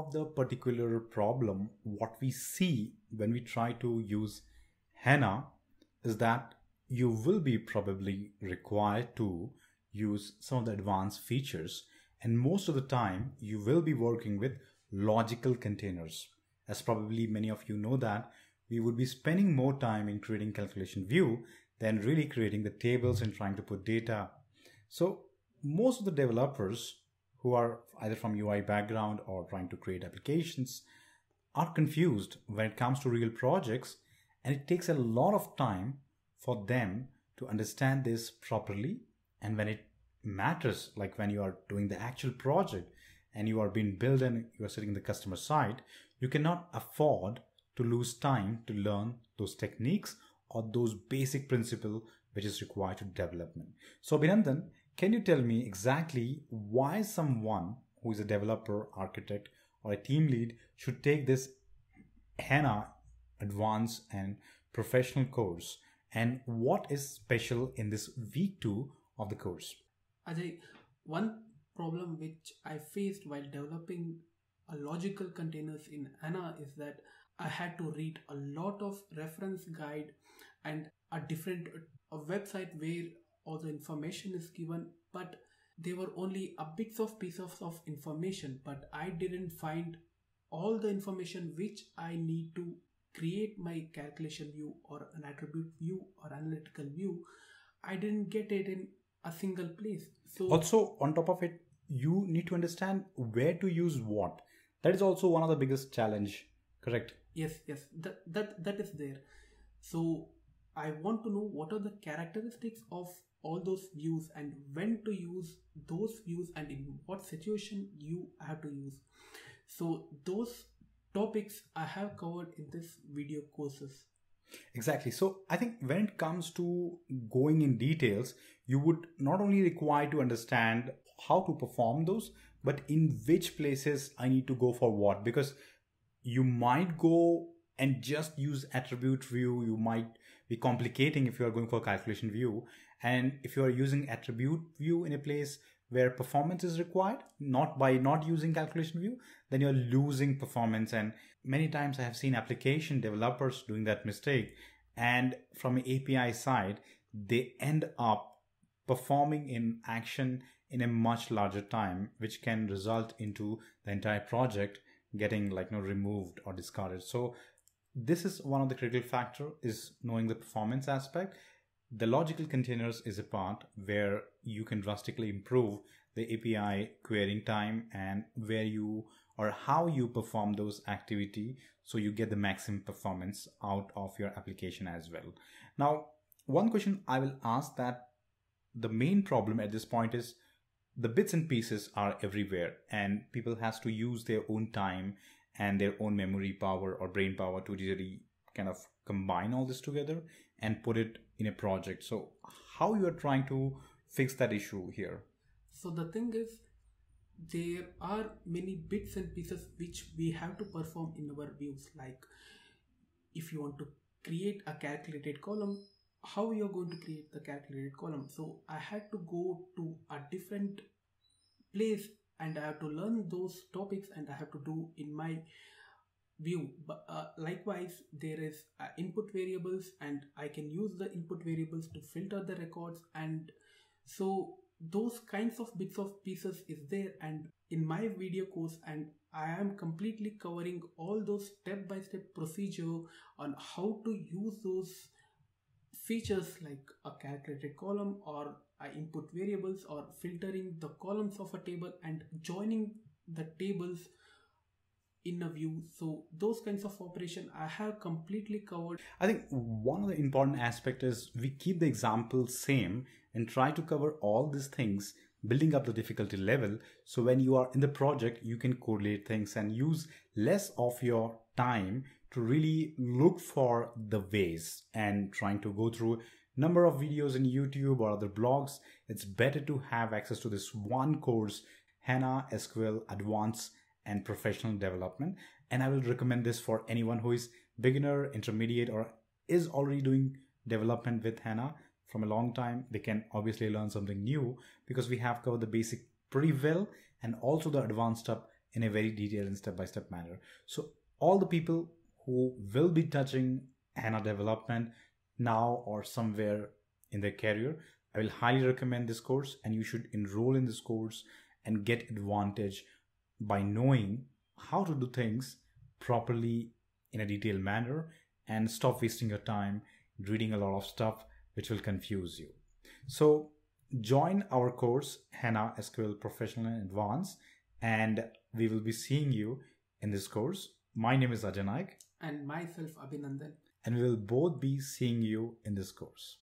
of the particular problem, what we see when we try to use HANA is that you will be probably required to use some of the advanced features, and most of the time you will be working with logical containers. As probably many of you know that we would be spending more time in creating calculation view than really creating the tables and trying to put data. So most of the developers who are either from UI background or trying to create applications are confused when it comes to real projects, and it takes a lot of time for them to understand this properly. And when it matters, like when you are doing the actual project and you are being billed and you are sitting in the customer side, you cannot afford to lose time to learn those techniques or those basic principles which is required to development. So Abhinandan, can you tell me exactly why someone who is a developer, architect, or a team lead should take this HANA advanced and professional course, and what is special in this week 2 of the course? Ajay, one problem which I faced while developing a logical containers in HANA is that I had to read a lot of reference guide and a website where all the information is given, but they were only a bits of pieces of information, but I didn't find all the information which I need to create my calculation view or an attribute view or analytical view. I didn't get it in a single place. So also on top of it, you need to understand where to use what. That is also one of the biggest challenge, correct? Yes, that is there. So I want to know what are the characteristics of all those views and when to use those views and in what situation you have to use. So those topics I have covered in this video courses. Exactly. So I think when it comes to going in details, you would not only require to understand how to perform those, but in which places I need to go for what, because you might go and just use attribute view. You might be complicating if you are going for calculation view. And if you are using attribute view in a place where performance is required, by not using calculation view, then you're losing performance. And many times I have seen application developers doing that mistake. And from an API side, they end up performing in action in a much larger time, which can result into the entire project getting removed or discarded. So this is one of the critical factor, is knowing the performance aspect. The logical containers is a part where you can drastically improve the API querying time and where you or how you perform those activity, so you get the maximum performance out of your application as well. Now, one question I will ask, that the main problem at this point is the bits and pieces are everywhere and people has to use their own time and their own memory power or brain power to really kind of combine all this together and put it in a project. So how you are trying to fix that issue here? So the thing is, there are many bits and pieces which we have to perform in our views. Like if you want to create a calculated column, how you're going to create the calculated column. So I had to go to a different place and I have to learn those topics and I have to do in my view. But likewise, there is input variables and I can use the input variables to filter the records. And so those kinds of bits of pieces is there. And in my video course, and I am completely covering all those step-by-step procedure on how to use those features like a calculated column or input variables or filtering the columns of a table and joining the tables in a view. So those kinds of operation I have completely covered. I think one of the important aspect is we keep the example same and try to cover all these things, building up the difficulty level. So when you are in the project, you can correlate things and use less of your time to really look for the ways and trying to go through number of videos in YouTube or other blogs. It's better to have access to this one course, HANA SQL Advanced and Professional Development. And I will recommend this for anyone who is beginner, intermediate, or is already doing development with HANA from a long time. They can obviously learn something new because we have covered the basic pretty well and also the advanced stuff in a very detailed and step-by-step manner. So all the people who will be touching HANA development now or somewhere in their career, I will highly recommend this course, and you should enroll in this course and get advantage by knowing how to do things properly in a detailed manner, and stop wasting your time reading a lot of stuff which will confuse you. So join our course HANA SQL Professional and Advanced, and we will be seeing you in this course. My name is Ajay Naik. And myself, Abhinandan. And we will both be seeing you in this course.